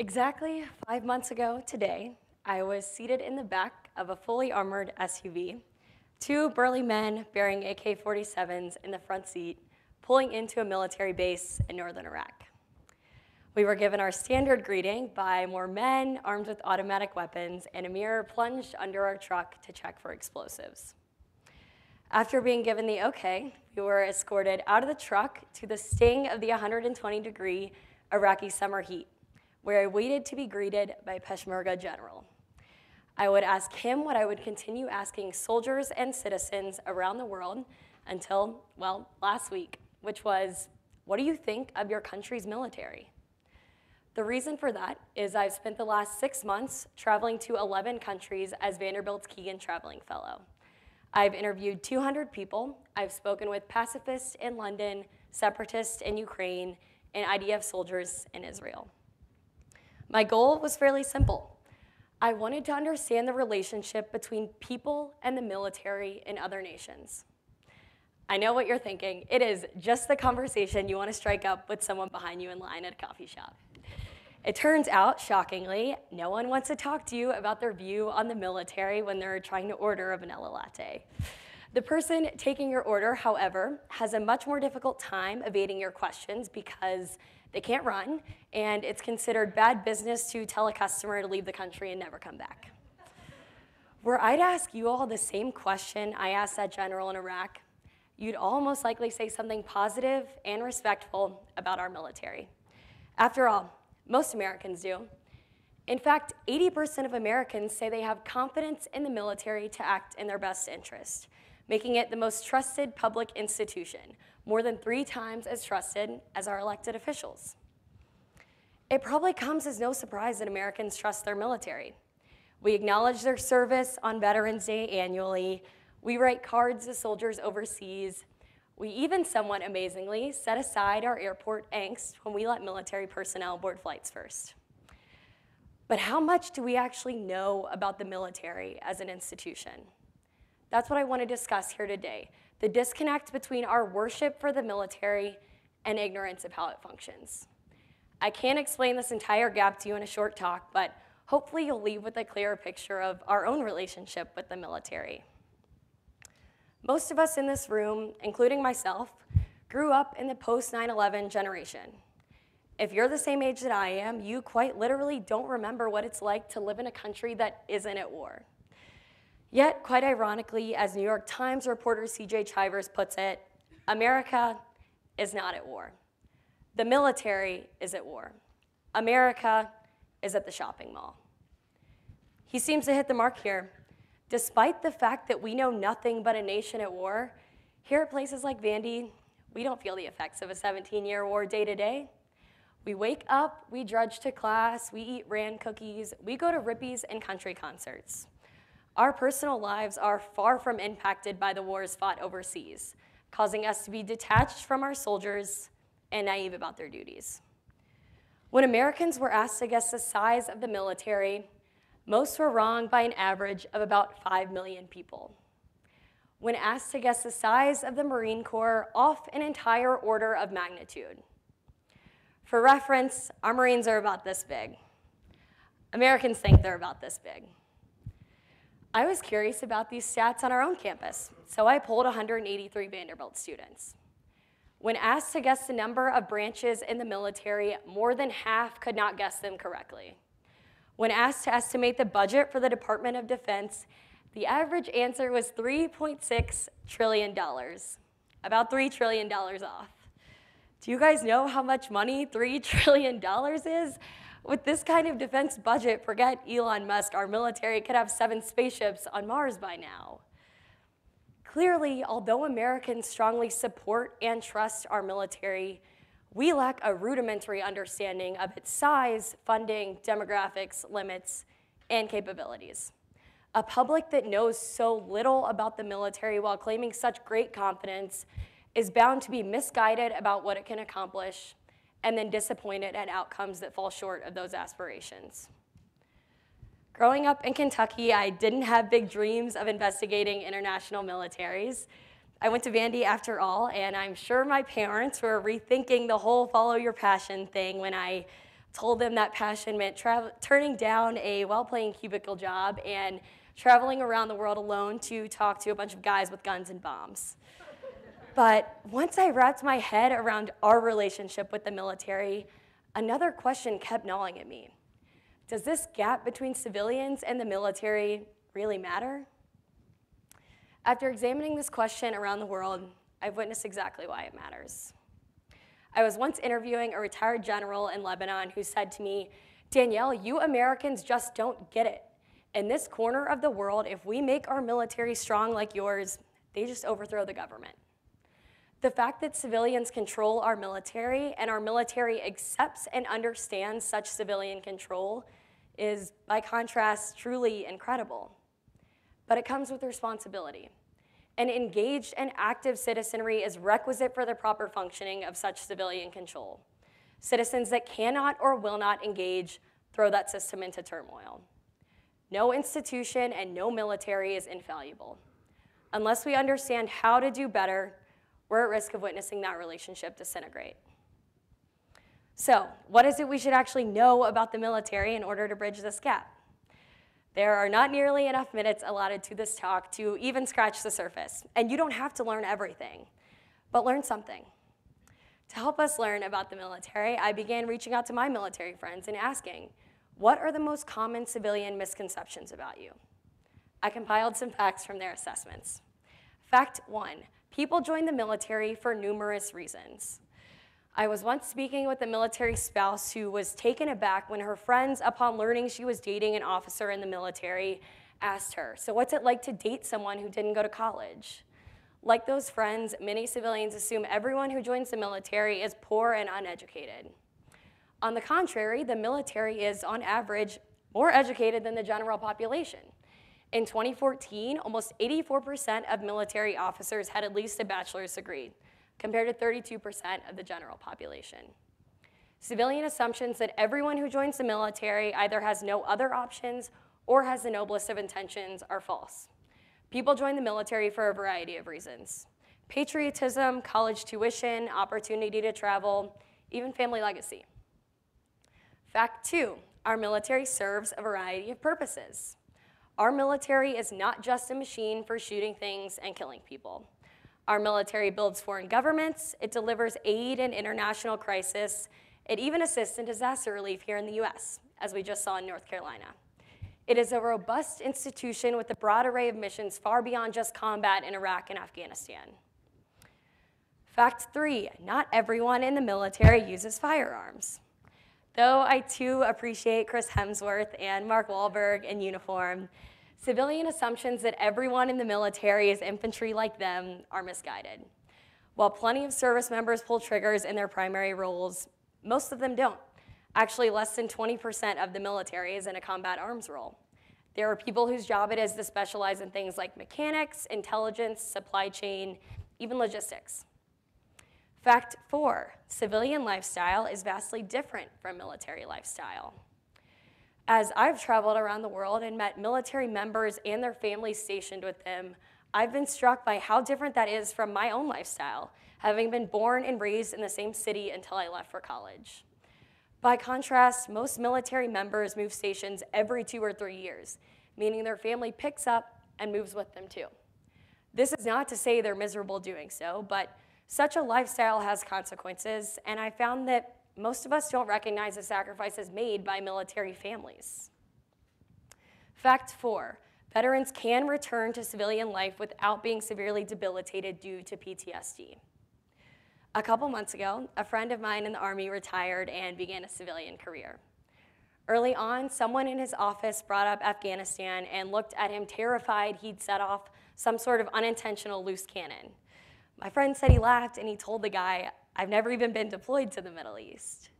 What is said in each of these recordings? Exactly 5 months ago today, I was seated in the back of a fully armored SUV, two burly men bearing AK-47s in the front seat, pulling into a military base in northern Iraq. We were given our standard greeting by more men armed with automatic weapons, and a mirror plunged under our truck to check for explosives. After being given the okay, we were escorted out of the truck to the sting of the 120-degree Iraqi summer heat, where I waited to be greeted by a Peshmerga general. I would ask him what I would continue asking soldiers and citizens around the world until, well, last week, which was, what do you think of your country's military? The reason for that is I've spent the last 6 months traveling to 11 countries as Vanderbilt's Keegan Traveling Fellow. I've interviewed 200 people. I've spoken with pacifists in London, separatists in Ukraine, and IDF soldiers in Israel. My goal was fairly simple. I wanted to understand the relationship between people and the military in other nations. I know what you're thinking. It is just the conversation you want to strike up with someone behind you in line at a coffee shop. It turns out, shockingly, no one wants to talk to you about their view on the military when they're trying to order a vanilla latte. The person taking your order, however, has a much more difficult time evading your questions because they can't run, and it's considered bad business to tell a customer to leave the country and never come back. Were I to ask you all the same question I asked that general in Iraq, you'd all most likely say something positive and respectful about our military. After all, most Americans do. In fact, 80% of Americans say they have confidence in the military to act in their best interest, making it the most trusted public institution, more than 3 times as trusted as our elected officials. It probably comes as no surprise that Americans trust their military. We acknowledge their service on Veterans Day annually. We write cards to soldiers overseas. We even, somewhat amazingly, set aside our airport angst when we let military personnel board flights first. But how much do we actually know about the military as an institution? That's what I want to discuss here today, the disconnect between our worship for the military and ignorance of how it functions. I can't explain this entire gap to you in a short talk, but hopefully you'll leave with a clearer picture of our own relationship with the military. Most of us in this room, including myself, grew up in the post-9/11 generation. If you're the same age that I am, you quite literally don't remember what it's like to live in a country that isn't at war. Yet, quite ironically, as New York Times reporter C.J. Chivers puts it, America is not at war. The military is at war. America is at the shopping mall. He seems to hit the mark here. Despite the fact that we know nothing but a nation at war, here at places like Vandy, we don't feel the effects of a 17-year war day to day. We wake up, we drudge to class, we eat Rand cookies, we go to Rippy's and country concerts. Our personal lives are far from impacted by the wars fought overseas, causing us to be detached from our soldiers and naive about their duties. When Americans were asked to guess the size of the military, most were wrong by an average of about 5 million people. When asked to guess the size of the Marine Corps, off an entire order of magnitude. For reference, our Marines are about this big. Americans think they're about this big. I was curious about these stats on our own campus, so I polled 183 Vanderbilt students. When asked to guess the number of branches in the military, more than half could not guess them correctly. When asked to estimate the budget for the Department of Defense, the average answer was $3.6 trillion, about $3 trillion off. Do you guys know how much money $3 trillion is? With this kind of defense budget, forget Elon Musk, our military could have 7 spaceships on Mars by now. Clearly, although Americans strongly support and trust our military, we lack a rudimentary understanding of its size, funding, demographics, limits, and capabilities. A public that knows so little about the military while claiming such great confidence is bound to be misguided about what it can accomplish and then disappointed at outcomes that fall short of those aspirations. Growing up in Kentucky, I didn't have big dreams of investigating international militaries. I went to Vandy after all, and I'm sure my parents were rethinking the whole follow your passion thing when I told them that passion meant turning down a well-paying cubicle job and traveling around the world alone to talk to a bunch of guys with guns and bombs. But once I wrapped my head around our relationship with the military, another question kept gnawing at me. Does this gap between civilians and the military really matter? After examining this question around the world, I've witnessed exactly why it matters. I was once interviewing a retired general in Lebanon who said to me, "Danielle, you Americans just don't get it. In this corner of the world, if we make our military strong like yours, they just overthrow the government." The fact that civilians control our military and our military accepts and understands such civilian control is, by contrast, truly incredible. But it comes with responsibility. An engaged and active citizenry is requisite for the proper functioning of such civilian control. Citizens that cannot or will not engage throw that system into turmoil. No institution and no military is infallible. Unless we understand how to do better, we're at risk of witnessing that relationship disintegrate. So, what is it we should actually know about the military in order to bridge this gap? There are not nearly enough minutes allotted to this talk to even scratch the surface, and you don't have to learn everything, but learn something. To help us learn about the military, I began reaching out to my military friends and asking, what are the most common civilian misconceptions about you? I compiled some facts from their assessments. Fact one, people join the military for numerous reasons. I was once speaking with a military spouse who was taken aback when her friends, upon learning she was dating an officer in the military, asked her, "So what's it like to date someone who didn't go to college?" Like those friends, many civilians assume everyone who joins the military is poor and uneducated. On the contrary, the military is, on average, more educated than the general population. In 2014, almost 84% of military officers had at least a bachelor's degree, compared to 32% of the general population. Civilian assumptions that everyone who joins the military either has no other options or has the noblest of intentions are false. People join the military for a variety of reasons: patriotism, college tuition, opportunity to travel, even family legacy. Fact two, our military serves a variety of purposes. Our military is not just a machine for shooting things and killing people. Our military builds foreign governments, it delivers aid in international crisis, it even assists in disaster relief here in the US, as we just saw in North Carolina. It is a robust institution with a broad array of missions far beyond just combat in Iraq and Afghanistan. Fact three, not everyone in the military uses firearms. Though I too appreciate Chris Hemsworth and Mark Wahlberg in uniform, civilian assumptions that everyone in the military is infantry like them are misguided. While plenty of service members pull triggers in their primary roles, most of them don't. Actually, less than 20% of the military is in a combat arms role. There are people whose job it is to specialize in things like mechanics, intelligence, supply chain, even logistics. Fact four, civilian lifestyle is vastly different from military lifestyle. As I've traveled around the world and met military members and their families stationed with them, I've been struck by how different that is from my own lifestyle, having been born and raised in the same city until I left for college. By contrast, most military members move stations every 2 or 3 years, meaning their family picks up and moves with them too. This is not to say they're miserable doing so, but such a lifestyle has consequences, and I found that most of us don't recognize the sacrifices made by military families. Fact four, veterans can return to civilian life without being severely debilitated due to PTSD. A couple months ago, a friend of mine in the Army retired and began a civilian career. Early on, someone in his office brought up Afghanistan and looked at him terrified he'd set off some sort of unintentional loose cannon. My friend said he laughed and he told the guy, "I've never even been deployed to the Middle East."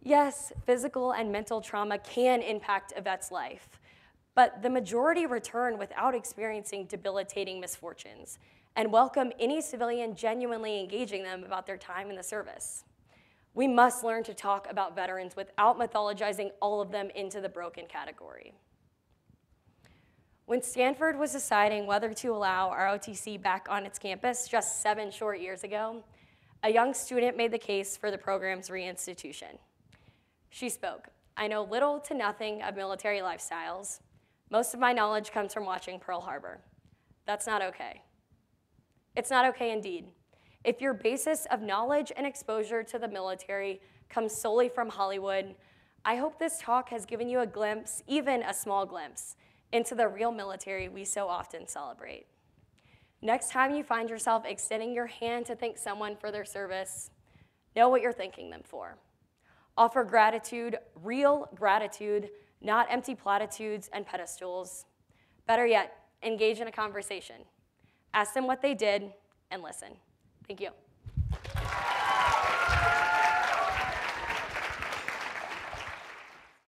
Yes, physical and mental trauma can impact a vet's life, but the majority return without experiencing debilitating misfortunes and welcome any civilian genuinely engaging them about their time in the service. We must learn to talk about veterans without mythologizing all of them into the broken category. When Stanford was deciding whether to allow ROTC back on its campus just 7 short years ago, a young student made the case for the program's reinstitution. She spoke, "I know little to nothing of military lifestyles. Most of my knowledge comes from watching Pearl Harbor. That's not okay. It's not okay indeed. If your basis of knowledge and exposure to the military comes solely from Hollywood, I hope this talk has given you a glimpse, even a small glimpse, into the real military we so often celebrate. Next time you find yourself extending your hand to thank someone for their service, know what you're thanking them for. Offer gratitude, real gratitude, not empty platitudes and pedestals. Better yet, engage in a conversation. Ask them what they did and listen." Thank you.